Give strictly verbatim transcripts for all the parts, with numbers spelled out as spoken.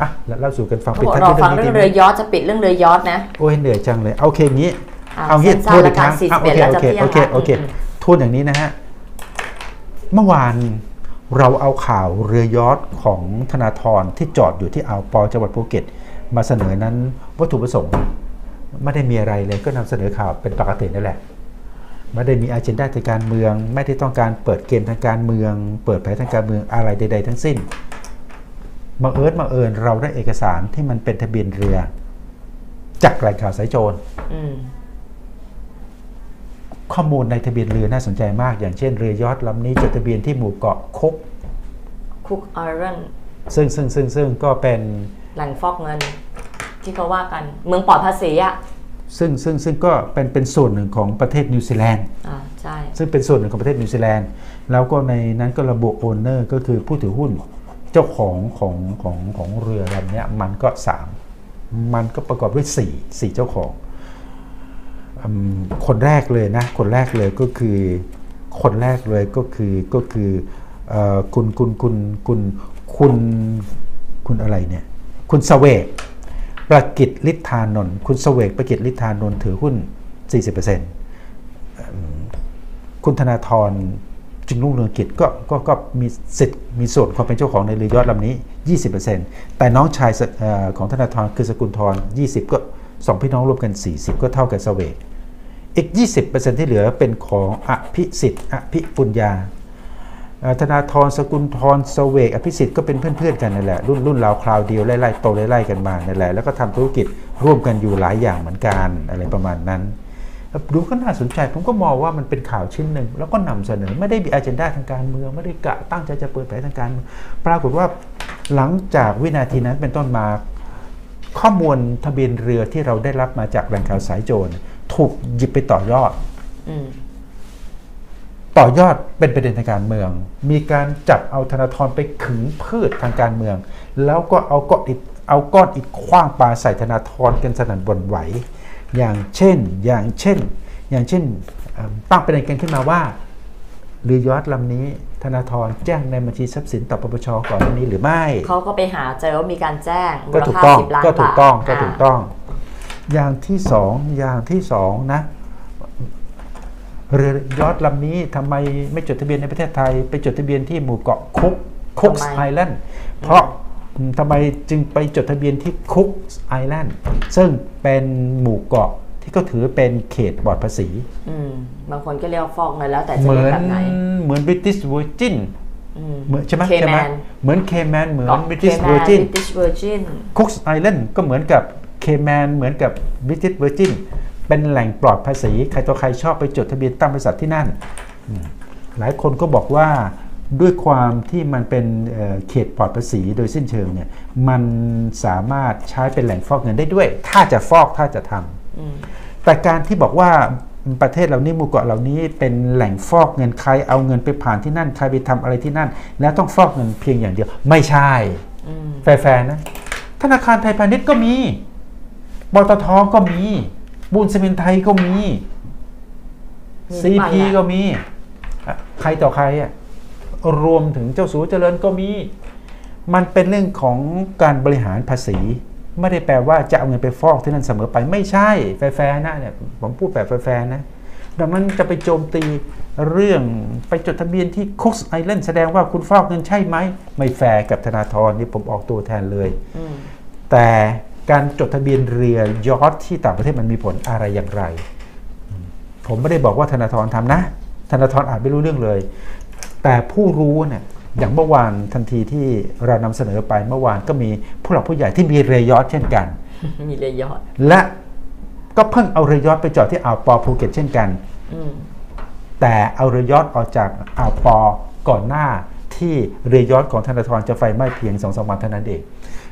อ่ะแล้วเล่าสู่กันฟังปิดท้ายด้วยเรื่องเรือยอทจะปิดเรื่องเรือยอทนะโอ้ยเหนื่อยจังเลยโอเคงี้เอางี้โทษอีกครั้งโอเคโอเคโอเคโอเคโทษอย่างนี้นะฮะเมื่อวานเราเอาข่าวเรือยอทของธนาธรที่จอดอยู่ที่อ่าวปอจังหวัดภูเก็ตมาเสนอนั้นวัตถุประสงค์ไม่ได้มีอะไรเลยก็นำเสนอข่าวเป็นปกตินั่นแหละไม่ได้มีอเจนดาทางการเมืองไม่ได้ต้องการเปิดเกมทางการเมืองเปิดเผยทางการเมืองอะไรใดๆทั้งสิ้นบังเอิญบังเอิญเราได้เอกสารที่มันเป็นทะเบียนเรือจากแหล่งข่าวสายโจรข้อมูลในทะเบียนเรือน่าสนใจมากอย่างเช่นเรือยอทลำนี้จดทะเบียนที่หมู่เกาะคุกคุกไอแลนด์ซึ่งซึ่งซึ่งซึ่งก็เป็นแหล่งฟอกเงินที่เขาว่ากันเมืองปลอดภาษีอ่ะซึ่งซึ่งซึ่งก็เป็นเป็นส่วนหนึ่งของประเทศนิวซีแลนด์อ่าใช่ซึ่งเป็นส่วนหนึ่งของประเทศนิวซีแลนด์แล้วก็ในนั้นก็ระบุโอนเนอร์ก็คือผู้ถือหุ้นเจ้าของของของของเรือลำนี้มันก็สามมันก็ประกอบด้วยสี่สี่เจ้าของคนแรกเลยนะคนแรกเลยก็คือคนแรกเลยก็คือก็คือคุณคุณคุณคุณคุณคุณอะไรเนี่ยคุณเสวกประกิตฤทธานนท์คุณเสวกประกิตฤทธานนท์ถือหุ้น สี่สิบเปอร์เซ็นต์ คุณธนาธรจึงรุ่งเรืองกิจก็ก็ก็มีสิทธิ์มีส่วนความเป็นเจ้าของในเรือยอทลำนี้ ยี่สิบเปอร์เซ็นต์ แต่น้องชายของธนาธรคือสกุลธร ยี่สิบเปอร์เซ็นต์ ก็สองพี่น้องรวมกัน สี่สิบเปอร์เซ็นต์ ก็เท่ากันเสวกอีก ยี่สิบเปอร์เซ็นต์ ที่เหลือเป็นของอภิสิทธิ์อภิปุญญาธนาธรสกุลธรเสวกอภิสิทธิ์ก็เป็นเพื่อนๆกันนั่นแหละรุ่นรุ่นราวคราวเดียวไล่ๆโตไล่ๆกันมานั่นแหละแล้วก็ทำธุรกิจร่วมกันอยู่หลายอย่างเหมือนกันอะไรประมาณนั้นดูก็น่าสนใจผมก็มองว่ามันเป็นข่าวชิ้นหนึ่งแล้วก็นำเสนอไม่ได้มีอเจนดาทางการเมืองไม่ได้กะตั้งใจจะเปิดเผยทางการปรากฏว่าหลังจากวินาทีนั้นเป็นต้นมาข้อมูลทะเบียนเรือที่เราได้รับมาจากแหล่งข่าวสายโจรถูกหยิบไปต่อยอดอืต่อยอดเป็นประเด็นทางการเมืองมีการจับเอาธนาธรไปขึงพืชทางการเมืองแล้วก็เอาก้อนอิฐเอาก้อนอิฐขว้างปาใส่ธนาธรกันสนั่นหวั่นไหวอย่างเช่นอย่างเช่นอย่างเช่นตั้งประเด็นกันขึ้นมาว่าเรือยอทลำนี้ธนาธรแจ้งในบัญชีทรัพย์สินต่อปปช.ก่อนหน้านี้หรือไม่เขาก็ไปหาเจอว่ามีการแจ้งก็ถูกต้องก็ถูกต้องก็ถูกต้องอย่างที่สองอย่างที่สองนะเรือยอทลำนี้ทำไมไม่จดทะเบียนในประเทศไทยไปจดทะเบียนที่หมู่เกาะคุกคุกไอแลนด์เพราะทำไมจึงไปจดทะเบียนที่คุกไอแลนด์ซึ่งเป็นหมู่เกาะที่ก็ถือเป็นเขตปลอดภาษีบางคนก็เรียกฟอกเงินแล้วแต่จะเรียกแบบไหนเหมือนบริติชเวอร์จินเหมือนใช่ไหมใช่ไหมเหมือนเคแมนเหมือนบริติชเวอร์จินคุกไอแลนด์ก็เหมือนกับเคแมนเหมือนกับบริติชเวอร์จินเป็นแหล่งปลอดภาษีใครต่อใครชอบไปจดทะเบียนตั้งบริษัทที่นั่นหลายคนก็บอกว่าด้วยความที่มันเป็นเขตปลอดภาษีโดยสิ้นเชิงเนี่ยมันสามารถใช้เป็นแหล่งฟอกเงินได้ด้วยถ้าจะฟอกถ้าจะทำแต่การที่บอกว่าประเทศเรานี่หมู่เกาะเหล่านี้เป็นแหล่งฟอกเงินใครเอาเงินไปผ่านที่นั่นใครไปทำอะไรที่นั่นแล้วต้องฟอกเงินเพียงอย่างเดียวไม่ใช่แฟร์นะธนาคารไทยพาณิชย์ก็มีบตท.ก็มีบูนซีเมนต์ไทยก็มีซีพีก็มีใครต่อใครอ่ะรวมถึงเจ้าสัวเจริญก็มีมันเป็นเรื่องของการบริหารภาษีไม่ได้แปลว่าจะเอาเงินไปฟอกที่นั่นเสมอไปไม่ใช่แฟร์ๆนะเนี่ยผมพูดแบบแฟร์ๆนะดังนั้นจะไปโจมตีเรื่องไปจดทะเบียนที่คุกไอแลนด์แสดงว่าคุณฟอกเงินใช่ไหมไม่แฟร์กับธนาธรนี่ผมออกตัวแทนเลยแต่การจดทะเบียนเรือยอทที่ต่างประเทศมันมีผลอะไรอย่างไรผมไม่ได้บอกว่าธนาธรทำนะธนาธรอาจไม่รู้เรื่องเลยแต่ผู้รู้เนี่ยอย่างเมื่อวานทันทีที่เรานำเสนอไปเมื่อวานก็มีผู้หลักผู้ใหญ่ที่มีเรือยอทเช่นกันมีเรือยอทและก็เพิ่งเอาเรือยอทไปจอดที่อ่าวปอภูเก็ตเช่นกันแต่เอาเรือยอทออกจากอ่าวปอก่อนหน้าที่เรือยอทของธนาธรจะไฟไหม้เพียงสองสามวันเท่านั้นเอง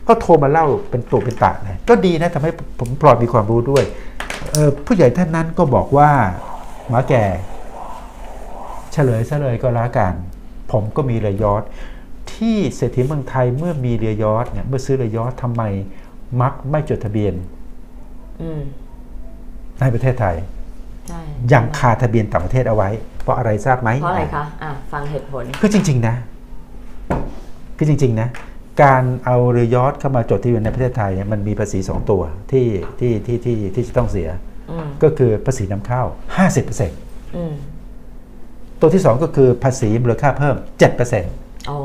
ก็โทรมาเล่าเป็นตัวเป็นตาเลยก็ดีนะทำให้ผมปลอดมีความรู้ด้วยผู้ใหญ่ท่านนั้นก็บอกว่าหมาแก่เฉลยซะเลยก็แล้วกันผมก็มีเรือยอทที่เศรษฐีเมืองไทยเมื่อมีเรือยอทเนี่ยเมื่อซื้อเรือยอททำไมมักไม่จดทะเบียนในประเทศไทยยังคาทะเบียนต่างประเทศเอาไว้เพราะอะไรทราบไหมเพราะอะไรคะฟังเหตุผลคือจริงๆนะคือจริงๆนะ การเอาเรือยอชท์เข้ามาจดทะเบียนในประเทศไทยมันมีภาษีสองตัวที่ที่ที่ที่ที่จะต้องเสียก็คือภาษีนำเข้า ห้าสิบเปอร์เซ็นต์ ตัวที่สองก็คือภาษีมูลค่าเพิ่ม เจ็ดเปอร์เซ็นต์ อ๋อ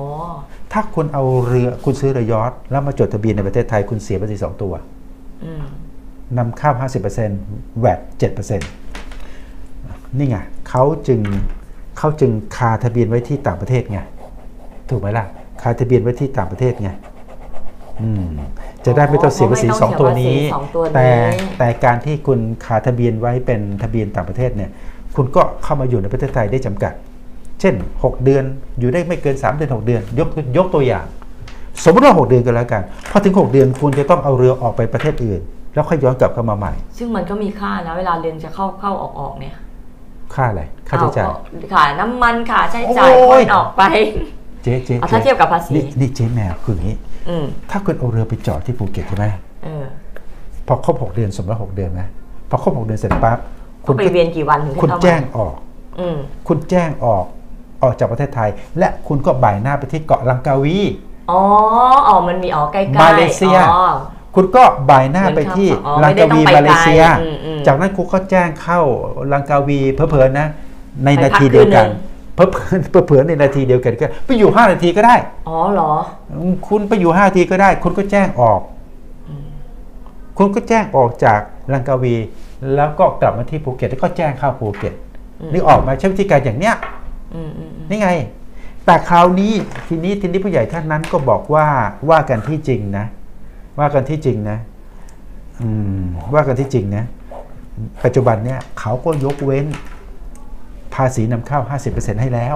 ถ้าคุณเอาเรือคุณซื้อเรือยอชท์แล้วมาจดทะเบียนในประเทศไทยคุณเสียภาษีสองตัวนำเข้า ห้าสิบเปอร์เซ็นต์ แวต เจ็ดเปอร์เซ็นต์ นี่ไงเขาจึงเขาจึงคาทะเบียนไว้ที่ต่างประเทศไงถูกไหมล่ะคาทะเบียนไว้ที่ต่างประเทศไงจะได้ไม่ต้องเสียภาษีสองตัวนี้แต่แต่การที่คุณคาทะเบียนไว้เป็นทะเบียนต่างประเทศเนี่ยคุณก็เข้ามาอยู่ในประเทศไทยได้จำกัดเช่นหกเดือนอยู่ได้ไม่เกินสามเดือนหกเดือนยกยกตัวอย่างสมมติว่าหกเดือนก็แล้วกันพอถึงหกเดือนคุณจะต้องเอาเรือออกไปประเทศอื่นแล้วค่อยย้อนกลับเข้ามาใหม่ซึ่งมันก็มีค่านะเวลาเรือจะเข้าเข้าออกออกเนี่ยค่าอะไรค่าใช้จ่ายค่าน้ำมันค่าใช้จ่ายค่อยออกไปเจ๊เจ๊ถ้าเทียบกับภาษีนี่เจ๊แมวคืออย่างนี้ถ้าคุณเอาเรือไปจอดที่ภูเก็ตใช่ไหมพอครบหกเดือนสมมติว่าหกเดือนนะพอครบหกเดือนเสร็จปั๊บคุณไปเวียนกี่วันถึงคุณแจ้งออกคุณแจ้งออกออกจากประเทศไทยและคุณก็บ่ายหน้าไปที่เกาะลังกาวีอ๋ออ๋อมันมีอ๋อใกล้ๆมาเลเซียคุณก็บ่ายหน้าไปที่ลังกาวีมาเลเซียจากนั้นคุณก็แจ้งเข้าลังกาวีเผลอๆนะในนาทีเดียวกันเผื่อในนาทีเดียวกันก็ไปอยู่ห้านาทีก็ได้อ๋อเหรอคุณไปอยู่ห้านาทีก็ได้คุณก็แจ้งออกคุณก็แจ้งออกจากลังกาวีแล้วก็กลับมาที่ภูเก็ตแล้วก็แจ้งเข้าภูเก็ตนี่ออกมาใช้วิธีการอย่างเนี้ยนี่ไงแต่คราวนี้ทีนี้ทีนี้ผู้ใหญ่ท่านนั้นก็บอกว่าว่ากันที่จริงนะว่ากันที่จริงนะว่ากันที่จริงนะปัจจุบันเนี้ยเขาก็ยกเว้นภาษีนำเข้า ห้าสิบเปอร์เซ็นต์ ให้แล้ว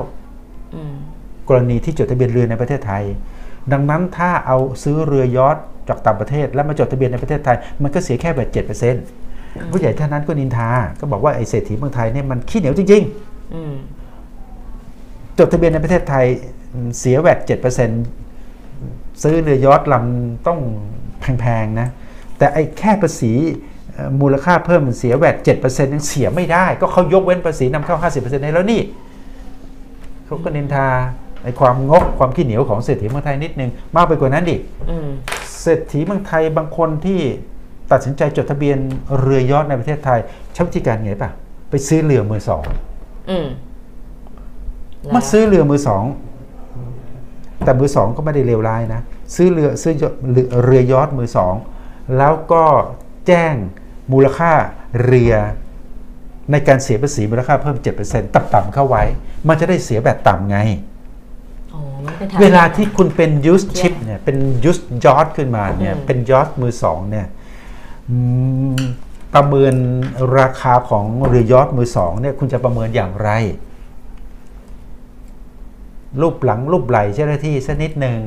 กรณีที่จดทะเบียนเรือในประเทศไทยดังนั้นถ้าเอาซื้อเรือยอชท์จากต่างประเทศแล้วมาจดทะเบียนในประเทศไทยมันก็เสียแค่แบบ เจ็ดเปอร์เซ็นต์ ผู้ใหญ่ท่านนั้นก็นินทาก็บอกว่าไอ้เศรษฐีเมืองไทยเนี่ยมันขี้เหนียวจริงๆจดทะเบียนในประเทศไทยเสียแวต เจ็ดเปอร์เซ็นต์ ซื้อเรือยอชท์ลำต้องแพงๆนะแต่ไอ้แค่ภาษีมูลค่าเพิ่มมันเสียแวต เจ็ดเปอร์เซ็นต์ ยังเสียไม่ได้ก็เขายกเว้นภาษีนำเข้า ห้าสิบเปอร์เซ็นต์ ให้แล้วนี่เขาก็นินทาในความงกความขี้เหนียวของเศรษฐีเมืองไทยนิดนึงมากไปกว่านั้นดิเศรษฐีเมืองไทยบางคนที่ตัดสินใจจดทะเบียนเรือยอชท์ในประเทศไทยใช้วิธีการไงป่ะไปซื้อเรือมือสองมาซื้อเรือมือสองแต่มือสองก็ไม่ได้เลวร้ายนะซื้อเรือซื้อเรือยอชท์มือสองแล้วก็แจ้งมูลค่าเรือในการเสียภาษีมูลค่าเพิ่ม เจ็ดเปอร์เซ็นต์ ต่ำๆเข้าไว้มันจะได้เสียแบบต่ำไงเวลาที่คุณเป็นยูสชิปเนี่ยเป็นยูสยอชท์ขึ้นมาเนี่ยเป็นยอชท์มือสองเนี่ยประเมินราคาของเรือยอชท์มือสองเนี่ยคุณจะประเมินอย่างไรรูปหลังรูปไหลเจ้าหน้าที่สักนิดหนึ่ง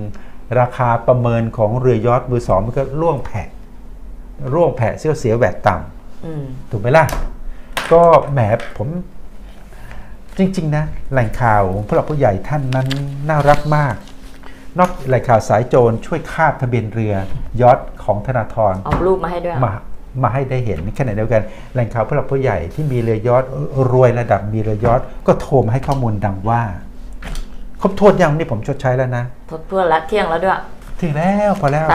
ราคาประเมินของเรือยอชท์มือสองมันก็ล่วงแผะร่วงแผะเสี้ยวเสียแวตต่ำถูกไหมล่ะก็แหมผมจริงๆนะแหล่งข่าวของผู้หลักผู้ใหญ่ท่านนั้นน่ารักมากนอกแหล่งข่าวสายโจรช่วยคาบทะเบียนเรือยอชท์ของธนาธรเอารูปมาให้ด้วยมามาให้ได้เห็นขณะเดียวกันแหล่งข่าวผู้หลักผู้ใหญ่ที่มีเรือยอชท์รวยระดับมีเรือยอชท์ก็โทรมาให้ข้อมูลดังว่าครบโทษยังนี่ผมชดใช้แล้วนะทดเพื่อละเที่ยงแล้วด้วยถึงแล้วพอแล้ว